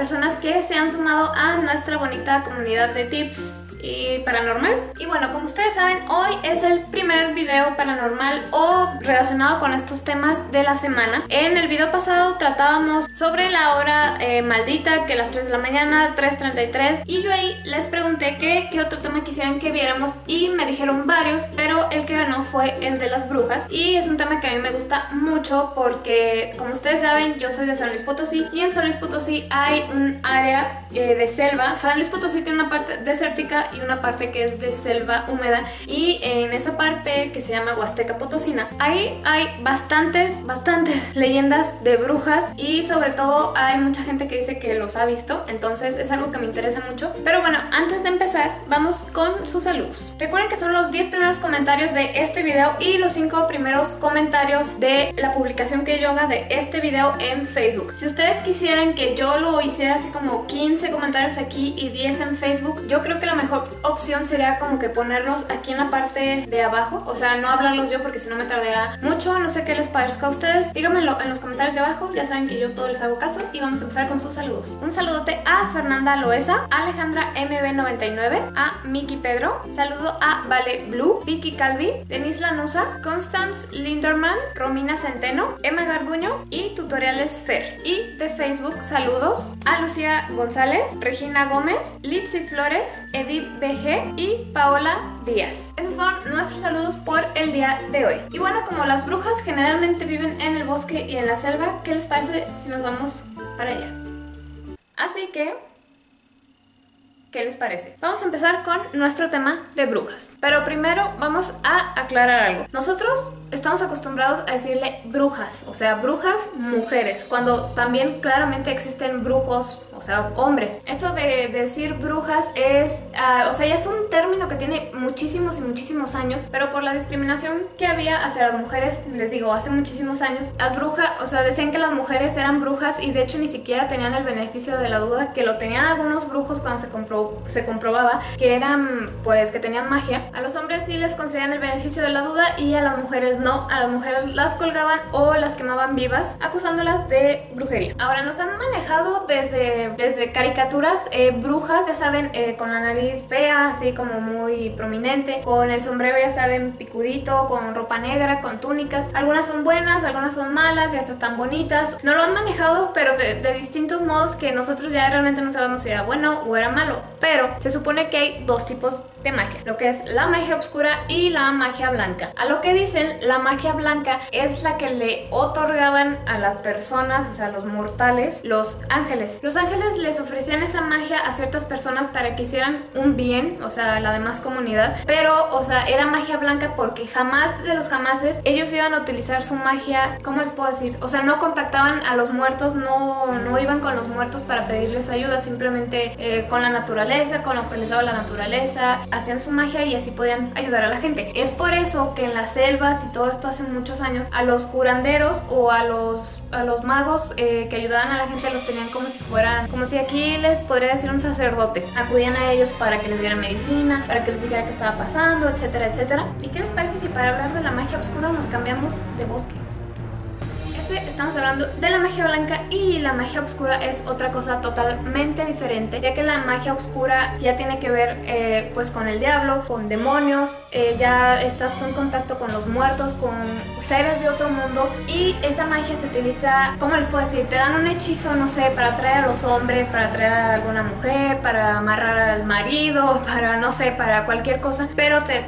personas que se han sumado a nuestra bonita comunidad de tips y paranormal. Y bueno, como ustedes saben, hoy es el primer video paranormal o relacionado con estos temas de la semana. En el video pasado tratábamos sobre la hora maldita, que las 3 de la mañana, 3:33, y yo ahí les pregunté qué otro tema quisieran que viéramos y me dijeron varios, pero el que ganó fue el de las brujas, y es un tema que a mí me gusta mucho porque, como ustedes saben, yo soy de San Luis Potosí, y en San Luis Potosí hay un área de selva. San Luis Potosí tiene una parte desértica y una parte que es de selva húmeda, y en esa parte que se llama Huasteca Potosina, ahí hay bastantes leyendas de brujas, y sobre todo hay mucha gente que dice que los ha visto, entonces es algo que me interesa mucho. Pero bueno, antes de empezar, vamos con su salud. Recuerden que son los 10 primeros comentarios de este video y los 5 primeros comentarios de la publicación que yo haga de este video en Facebook. Si ustedes quisieran que yo lo hiciera así como 15 comentarios aquí y 10 en Facebook, yo creo que la mejor opción sería como que ponerlos aquí en la parte de abajo, o sea, no hablarlos yo porque si no me tardará mucho. No sé qué les parezca a ustedes, díganmelo en los comentarios de abajo. Ya saben que yo todo les hago caso, y vamos a empezar con sus saludos. Un saludote a Fernanda Loesa, Alejandra MB99, a Miki Pedro, saludo a Vale Blue, Vicky Calvi, Denise Lanusa, Constance Linderman, Romina Centeno, Emma Garduño y Tutoriales Fer. Y de Facebook, saludos a Lucía González, Regina Gómez, Litzy Flores, Edith BG y Paola Díaz. Esos fueron nuestros saludos por el día de hoy. Y bueno, como las brujas generalmente viven en el bosque y en la selva, ¿qué les parece si nos vamos para allá? Así que, ¿qué les parece? Vamos a empezar con nuestro tema de brujas. Pero primero vamos a aclarar algo. Nosotros estamos acostumbrados a decirle brujas, o sea, brujas mujeres, cuando también claramente existen brujos, o sea, hombres. Eso de decir brujas es, o sea, ya es un término que tiene muchísimos y muchísimos años, pero por la discriminación que había hacia las mujeres, les digo, hace muchísimos años, las brujas, o sea, decían que las mujeres eran brujas, y de hecho ni siquiera tenían el beneficio de la duda, que lo tenían algunos brujos cuando se comprobaba que eran, pues, que tenían magia. A los hombres sí les concedían el beneficio de la duda, y a las mujeres no, a las mujeres las colgaban o las quemaban vivas, acusándolas de brujería. Ahora, nos han manejado desde caricaturas, brujas, ya saben, con la nariz fea, así como muy prominente, con el sombrero, ya saben, picudito, con ropa negra, con túnicas. Algunas son buenas, algunas son malas, y hasta están bonitas. Nos lo han manejado, pero de distintos modos que nosotros ya realmente no sabemos si era bueno o era malo. Pero se supone que hay dos tipos de magia, lo que es la magia oscura y la magia blanca. A lo que dicen, la magia blanca es la que le otorgaban a las personas, o sea, los mortales, los ángeles. Los ángeles les ofrecían esa magia a ciertas personas para que hicieran un bien, o sea, la demás comunidad. Pero, o sea, era magia blanca porque jamás de los jamases ellos iban a utilizar su magia, ¿cómo les puedo decir? O sea, no contactaban a los muertos, no iban con los muertos para pedirles ayuda, simplemente con la naturaleza, con lo que les daba la naturaleza, hacían su magia y así podían ayudar a la gente. Es por eso que en las selvas y todo esto hace muchos años, a los curanderos o a los magos que ayudaban a la gente, los tenían como si fueran, como si aquí les podría decir un sacerdote. Acudían a ellos para que les dieran medicina, para que les dijera qué estaba pasando, etcétera, etcétera. ¿Y qué les parece si para hablar de la magia oscura nos cambiamos de bosque? Estamos hablando de la magia blanca, y la magia oscura es otra cosa totalmente diferente, ya que la magia oscura ya tiene que ver pues con el diablo, con demonios, ya estás tú en contacto con los muertos, con seres de otro mundo, y esa magia se utiliza, ¿cómo les puedo decir? Te dan un hechizo, no sé, para atraer a los hombres, para atraer a alguna mujer, para amarrar al marido, para, no sé, para cualquier cosa, pero te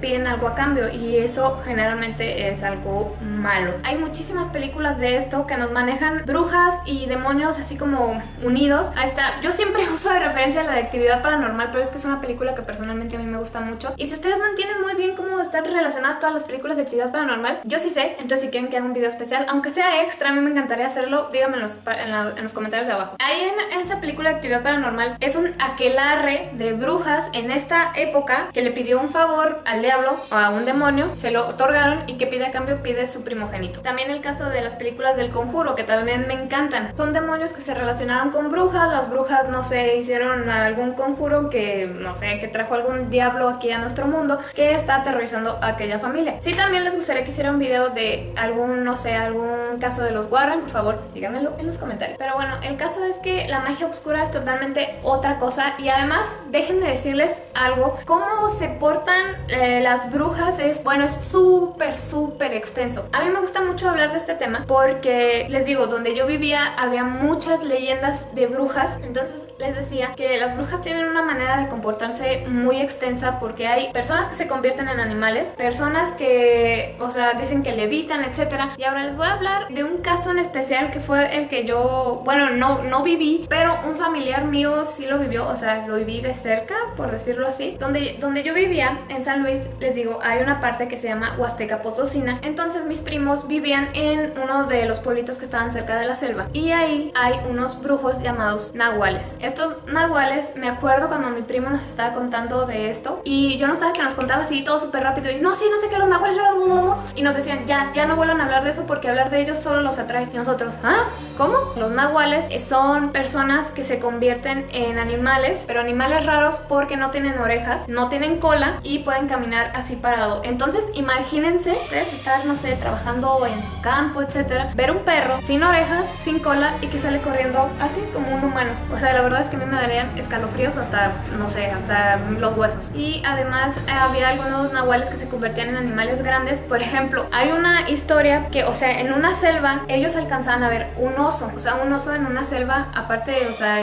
piden algo a cambio, y eso generalmente es algo malo. Hay muchísimas películas de esto que nos manejan brujas y demonios así como unidos. Ahí está, yo siempre uso de referencia la de Actividad Paranormal, pero es que es una película que personalmente a mí me gusta mucho, y si ustedes no entienden muy bien cómo están relacionadas todas las películas de Actividad Paranormal, yo sí sé, entonces si quieren que haga un video especial, aunque sea extra, a mí me encantaría hacerlo, díganme en los comentarios de abajo. Ahí en esa película de Actividad Paranormal es un aquelarre de brujas en esta época que le pidió un favor al diablo o a un demonio, se lo otorgaron, y que pide a cambio, pide su primogénito. También el caso de las películas del Conjuro, que también me encantan. Son demonios que se relacionaron con brujas, las brujas, no sé, hicieron algún conjuro que, no sé, que trajo algún diablo aquí a nuestro mundo, que está aterrorizando a aquella familia. Si también les gustaría que hiciera un video de algún, no sé, algún caso de los Warren, por favor, díganmelo en los comentarios. Pero bueno, el caso es que la magia oscura es totalmente otra cosa, y además, déjenme decirles algo, cómo se portan las brujas es, bueno, es súper extenso. A mí me gusta mucho hablar de este tema porque, les digo, donde yo vivía había muchas leyendas de brujas, entonces les decía que las brujas tienen una manera de comportarse muy extensa, porque hay personas que se convierten en animales, personas que, o sea, dicen que levitan, etcétera. Y ahora les voy a hablar de un caso en especial que fue el que yo, bueno, no viví, pero un familiar mío sí lo vivió, o sea, lo viví de cerca, por decirlo así. Donde yo vivía, en San Luis, les digo, hay una parte que se llama Huasteca Potosina. Entonces mis primos vivían en uno de los pueblitos que estaban cerca de la selva, y ahí hay unos brujos llamados nahuales. Estos nahuales, me acuerdo cuando mi primo nos estaba contando de esto, y yo notaba que nos contaba así todo súper rápido, y no, sí, no sé qué, los nahuales, y nos decían, ya no vuelvan a hablar de eso porque hablar de ellos solo los atrae. Y nosotros, ¿ah? ¿Cómo? Los nahuales son personas que se convierten en animales, pero animales raros porque no tienen orejas, no tienen cola y pueden caminar así parado. Entonces imagínense ustedes estar, no sé, trabajando en su campo, etcétera, ver un perro sin orejas, sin cola y que sale corriendo así como un humano. O sea, la verdad es que a mí me darían escalofríos hasta, no sé, hasta los huesos. Y además había algunos nahuales que se convertían en animales grandes. Por ejemplo, hay una historia que, o sea, en una selva ellos alcanzaban a ver un oso, o sea, un oso en una selva, aparte, o sea,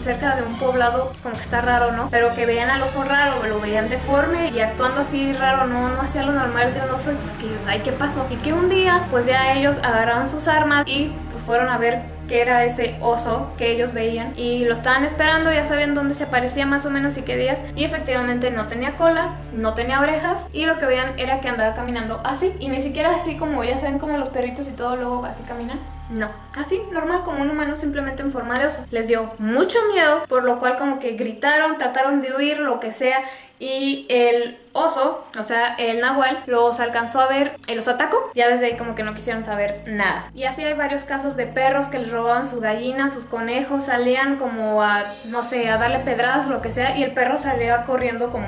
cerca de un poblado, pues como que está raro, ¿no? Pero que veían al oso raro, lo veían deforme y actuando así raro, no hacía lo normal de un oso, y pues que ellos, ay, ¿qué pasó? Y que un día, pues ya ellos agarraron sus armas y pues fueron a ver que era ese oso que ellos veían, y lo estaban esperando, ya sabían dónde se aparecía más o menos y qué días, y efectivamente no tenía cola, no tenía orejas, y lo que veían era que andaba caminando así, y ni siquiera así como, ya saben, como los perritos y todo luego así caminan, no, así normal como un humano, simplemente en forma de oso. Les dio mucho miedo, por lo cual como que gritaron, trataron de huir, lo que sea, y el oso, o sea, el nahual, los alcanzó a ver y los atacó. Ya desde ahí como que no quisieron saber nada. Y así hay varios casos de perros que les robaban sus gallinas, sus conejos, salían como a, no sé, a darle pedradas o lo que sea, y el perro salía corriendo como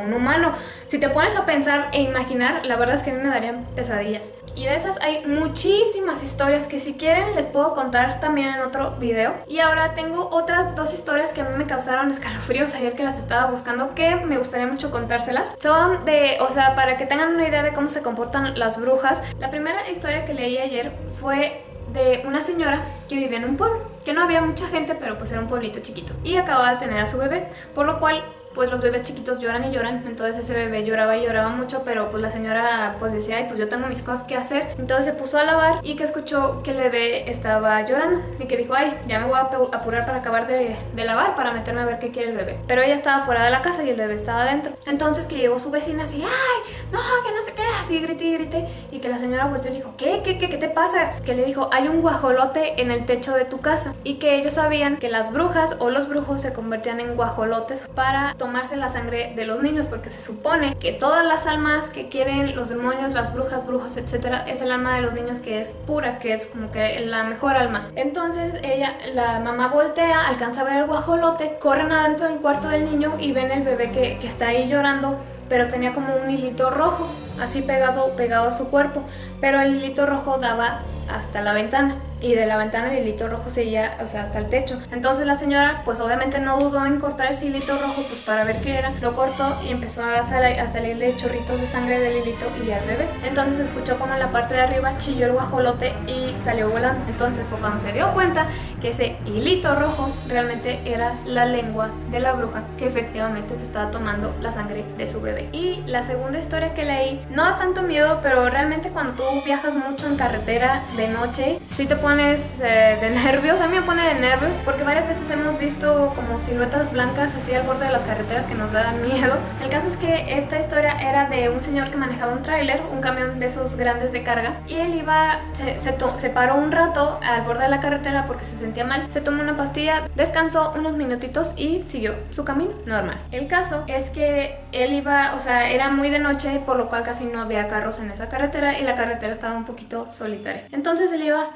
un humano. Si te pones a pensar e imaginar, la verdad es que a mí me darían pesadillas. Y de esas hay muchísimas historias que, si quieren, les puedo contar también en otro video. Y ahora tengo otras dos historias que a mí me causaron escalofríos ayer que las estaba buscando, que me gustaría mucho contárselas. Son de, o sea, para que tengan una idea de cómo se comportan las brujas. La primera historia que leí ayer fue de una señora que vivía en un pueblo, que no había mucha gente, pero pues era un pueblito chiquito, y acababa de tener a su bebé, por lo cual pues los bebés chiquitos lloran y lloran. Entonces ese bebé lloraba y lloraba mucho, pero pues la señora pues decía, ay, pues yo tengo mis cosas que hacer. Entonces se puso a lavar y que escuchó que el bebé estaba llorando, y que dijo, ay, ya me voy a apurar para acabar de lavar, para meterme a ver qué quiere el bebé. Pero ella estaba fuera de la casa y el bebé estaba adentro. Entonces que llegó su vecina así, ay, no, que no sé qué, así grité y grité, y que la señora volvió y le dijo, ¿qué te pasa? Que le dijo, hay un guajolote en el techo de tu casa. Y que ellos sabían que las brujas o los brujos se convertían en guajolotes para tomarse la sangre de los niños, porque se supone que todas las almas que quieren los demonios, las brujas, brujos, etcétera, es el alma de los niños que es pura, que es como que la mejor alma. Entonces ella, la mamá voltea, alcanza a ver el guajolote, corren adentro del cuarto del niño y ven el bebé que está ahí llorando, pero tenía como un hilito rojo así pegado a su cuerpo, pero el hilito rojo daba hasta la ventana, y de la ventana el hilito rojo seguía, o sea, hasta el techo. Entonces la señora pues obviamente no dudó en cortar ese hilito rojo pues para ver qué era, lo cortó y empezó a salirle chorritos de sangre del hilito y al bebé. Entonces escuchó como en la parte de arriba chilló el guajolote y salió volando. Entonces fue cuando se dio cuenta que ese hilito rojo realmente era la lengua de la bruja, que efectivamente se estaba tomando la sangre de su bebé. Y la segunda historia que leí no da tanto miedo, pero realmente cuando tú viajas mucho en carretera de noche, sí te puedes pones de nervios, a mí me pone de nervios porque varias veces hemos visto como siluetas blancas así al borde de las carreteras que nos da miedo. El caso es que esta historia era de un señor que manejaba un tráiler, un camión de esos grandes de carga, y él iba, se paró un rato al borde de la carretera porque se sentía mal, se tomó una pastilla, descansó unos minutitos y siguió su camino normal. El caso es que él iba, o sea, era muy de noche, por lo cual casi no había carros en esa carretera y la carretera estaba un poquito solitaria. Entonces él iba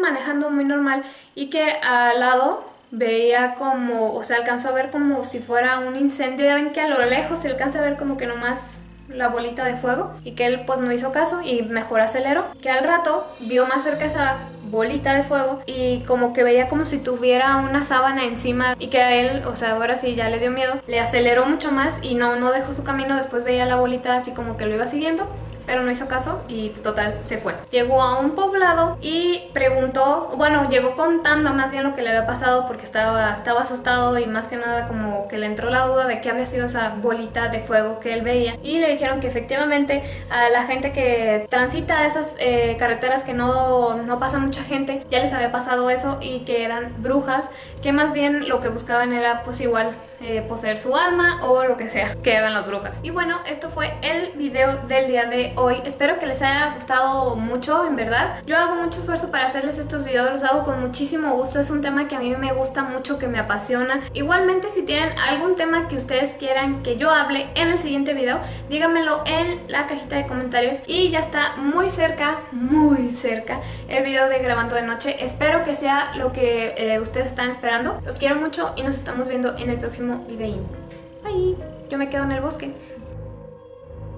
manejando muy normal y que al lado veía como, o sea, alcanzó a ver como si fuera un incendio. Ya ven que a lo lejos se alcanza a ver como que nomás la bolita de fuego, y que él pues no hizo caso y mejor aceleró, que al rato vio más cerca esa bolita de fuego y como que veía como si tuviera una sábana encima, y que a él, o sea, ahora sí ya le dio miedo, le aceleró mucho más y no dejó su camino. Después veía la bolita así como que lo iba siguiendo, pero no hizo caso y total, se fue. Llegó a un poblado y preguntó, bueno, llegó contando más bien lo que le había pasado porque estaba asustado y más que nada como que le entró la duda de qué había sido esa bolita de fuego que él veía, y le dijeron que efectivamente a la gente que transita esas carreteras que no pasa mucha gente, ya les había pasado eso, y que eran brujas, que más bien lo que buscaban era pues igual poseer su alma o lo que sea que hagan las brujas. Y bueno, esto fue el video del día de hoy. Espero que les haya gustado mucho, en verdad. Yo hago mucho esfuerzo para hacerles estos videos, los hago con muchísimo gusto, es un tema que a mí me gusta mucho, que me apasiona. Igualmente, si tienen algún tema que ustedes quieran que yo hable en el siguiente video, díganmelo en la cajita de comentarios. Y ya está muy cerca el video de Grabando de Noche. Espero que sea lo que ustedes están esperando. Los quiero mucho y nos estamos viendo en el próximo video. Bye. Yo me quedo en el bosque.